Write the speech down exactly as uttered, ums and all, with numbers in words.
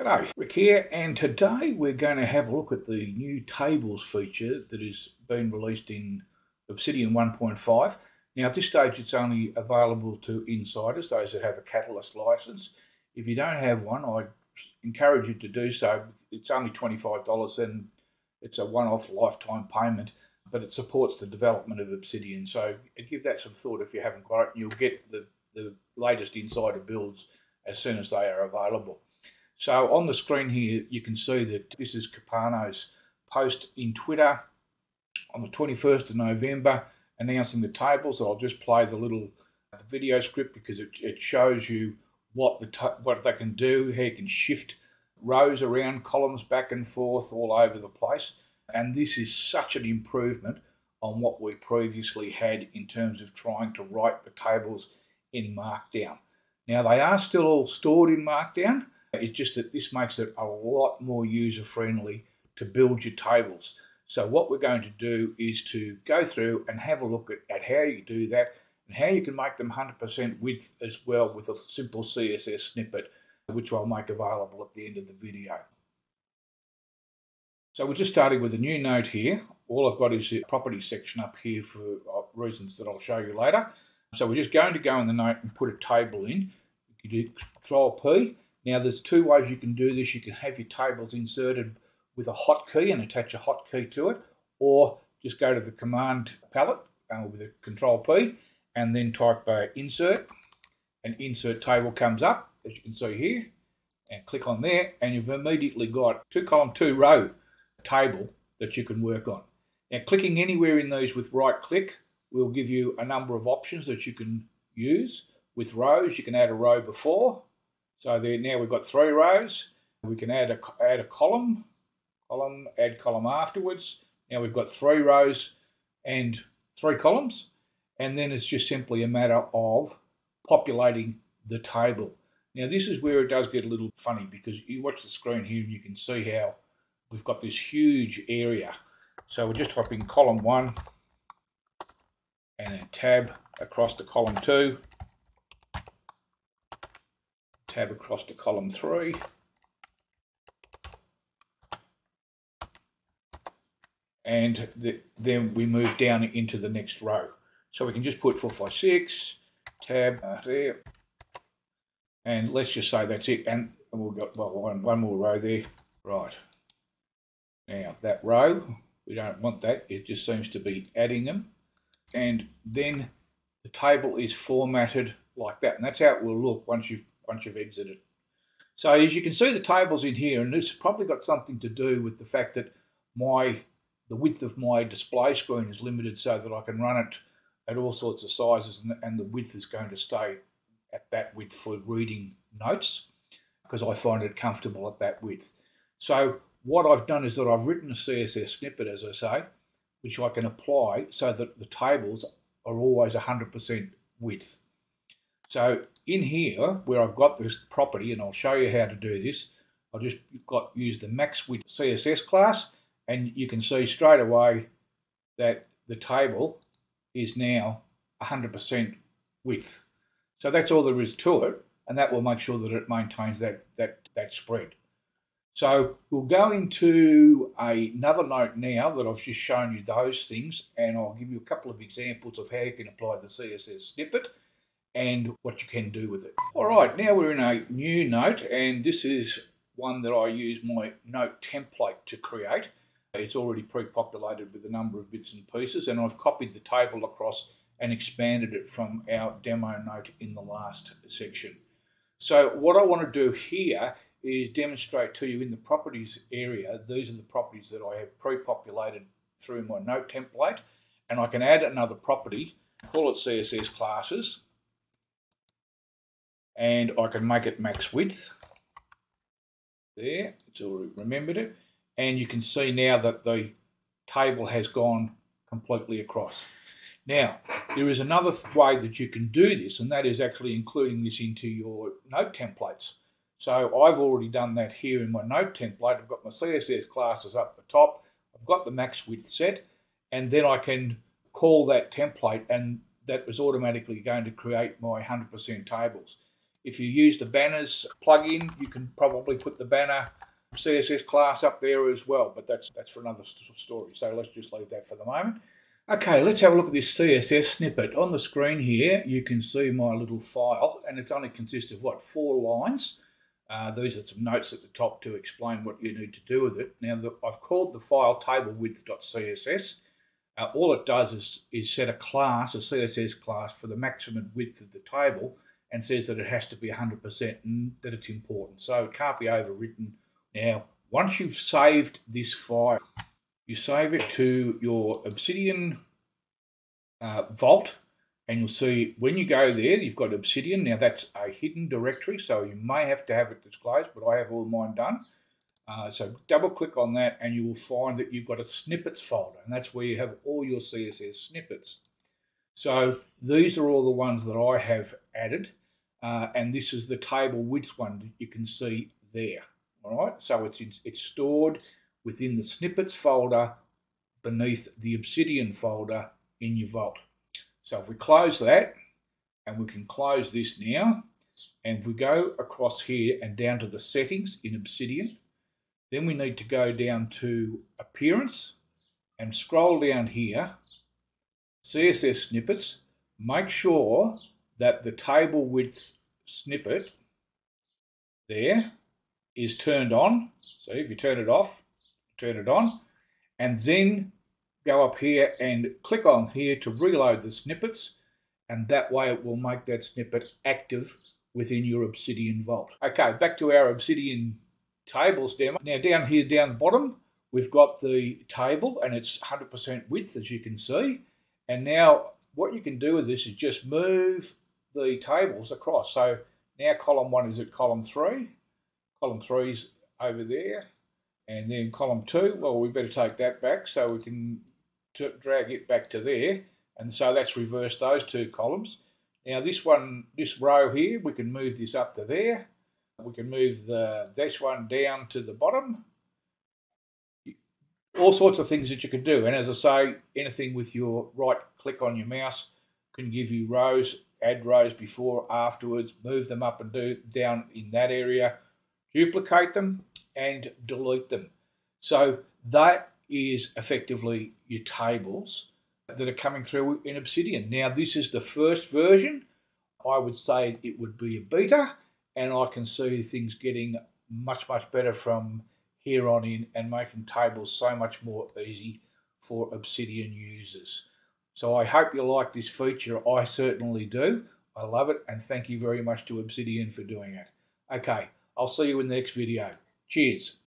G'day, Ric here, and today we're going to have a look at the new tables feature that has been released in Obsidian one point five. Now at this stage it's only available to insiders, those that have a Catalyst license. If you don't have one, I encourage you to do so. It's only twenty-five dollars and it's a one-off lifetime payment, but it supports the development of Obsidian. So give that some thought if you haven't got it, and you'll get the, the latest insider builds as soon as they are available. So on the screen here, you can see that this is Capano's post in Twitter on the twenty-first of November, announcing the tables. I'll just play the little video script because it, it shows you what the what they can do, how you can shift rows around, columns back and forth, all over the place. And this is such an improvement on what we previously had in terms of trying to write the tables in Markdown. Now they are still all stored in Markdown. It's just that this makes it a lot more user-friendly to build your tables. So what we're going to do is to go through and have a look at, at how you do that and how you can make them one hundred percent width as well with a simple C S S snippet, which I'll make available at the end of the video. So we're just starting with a new node here. All I've got is the property section up here for reasons that I'll show you later. So we're just going to go in the node and put a table in. You can do Control P. Now there's two ways you can do this. You can have your tables inserted with a hotkey and attach a hotkey to it, or just go to the command palette uh, with a Control P and then type uh, insert, and insert table comes up, as you can see here, and click on there, and you've immediately got two column, two row table that you can work on. Now clicking anywhere in these with right click will give you a number of options that you can use. With rows, you can add a row before. So there, now we've got three rows. We can add a, add a column, column, add column afterwards. Now we've got three rows and three columns. And then it's just simply a matter of populating the table. Now this is where it does get a little funny, because you watch the screen here and you can see how we've got this huge area. So we're just typing column one and then tab across to column two. Tab across to column three, and the, then we move down into the next row. So we can just put four, five, six, tab uh, there, and let's just say that's it. And we'll got well one one more row there, right? Now that row, we don't want that. It just seems to be adding them, and then the table is formatted like that, and that's how it will look once you've. Once you've exited. So as you can see, the table's in here, and it's probably got something to do with the fact that my the width of my display screen is limited, so that I can run it at all sorts of sizes, and the, and the width is going to stay at that width for reading notes, because I find it comfortable at that width. So what I've done is that I've written a C S S snippet, as I say, which I can apply so that the tables are always one hundred percent width. So in here, where I've got this property, and I'll show you how to do this, I've just got use the max width C S S class, and you can see straight away that the table is now one hundred percent width. So that's all there is to it, and that will make sure that it maintains that, that, that spread. So we'll go into another note now that I've just shown you those things, and I'll give you a couple of examples of how you can apply the C S S snippet and what you can do with it. All right, now we're in a new note, and this is one that I use my note template to create. It's already pre-populated with a number of bits and pieces, and I've copied the table across and expanded it from our demo note in the last section. So what I want to do here is demonstrate to you in the properties area. These are the properties that I have pre-populated through my note template, and I can add another property, call it C S S classes, and I can make it max width. There, it's already remembered it. And you can see now that the table has gone completely across. Now, there is another way that you can do this, and that is actually including this into your note templates. So I've already done that here in my note template. I've got my C S S classes up the top. I've got the max width set, and then I can call that template, and that was automatically going to create my one hundred percent tables. If you use the banners plugin, you can probably put the banner C S S class up there as well, but that's that's for another story. So let's just leave that for the moment. Okay, let's have a look at this C S S snippet. On the screen here, you can see my little file, and it only consists of, what, four lines. Uh, these are some notes at the top to explain what you need to do with it. Now, the, I've called the file tablewidth.css. Uh, all it does is, is set a class, a C S S class, for the maximum width of the table, and says that it has to be one hundred percent and that it's important. So it can't be overwritten. Now, once you've saved this file, you save it to your Obsidian uh, vault, and you'll see when you go there, you've got Obsidian. Now, that's a hidden directory, so you may have to have it disclosed, but I have all mine done. Uh, so double-click on that, and you will find that you've got a snippets folder, and that's where you have all your C S S snippets. So these are all the ones that I have added, uh, and this is the table width one that you can see there. All right, so it's in, it's stored within the snippets folder beneath the Obsidian folder in your vault. So if we close that, and we can close this now, and if we go across here and down to the settings in Obsidian, then we need to go down to Appearance and scroll down here, C S S Snippets. Make sure that the table width snippet there is turned on. So if you turn it off, turn it on, and then go up here and click on here to reload the snippets, and that way it will make that snippet active within your Obsidian vault. Okay, back to our Obsidian tables demo. Now down here, down bottom, we've got the table, and it's one hundred percent width, as you can see. And now what you can do with this is just move the tables across. So now column one is at column three, column three is over there, and then column two, well, we better take that back, so we can drag it back to there, and so that's reversed those two columns. Now this one, this row here, we can move this up to there. We can move the this one down to the bottom. All sorts of things that you can do. And as I say, anything with your right click on your mouse can give you rows, add rows before, afterwards, move them up and do down in that area, duplicate them and delete them. So that is effectively your tables that are coming through in Obsidian. Now, this is the first version. I would say it would be a beta. And I can see things getting much, much better from here on in, and making tables so much more easy for Obsidian users. So I hope you like this feature. I certainly do. I love it, and thank you very much to Obsidian for doing it. Okay, I'll see you in the next video. Cheers.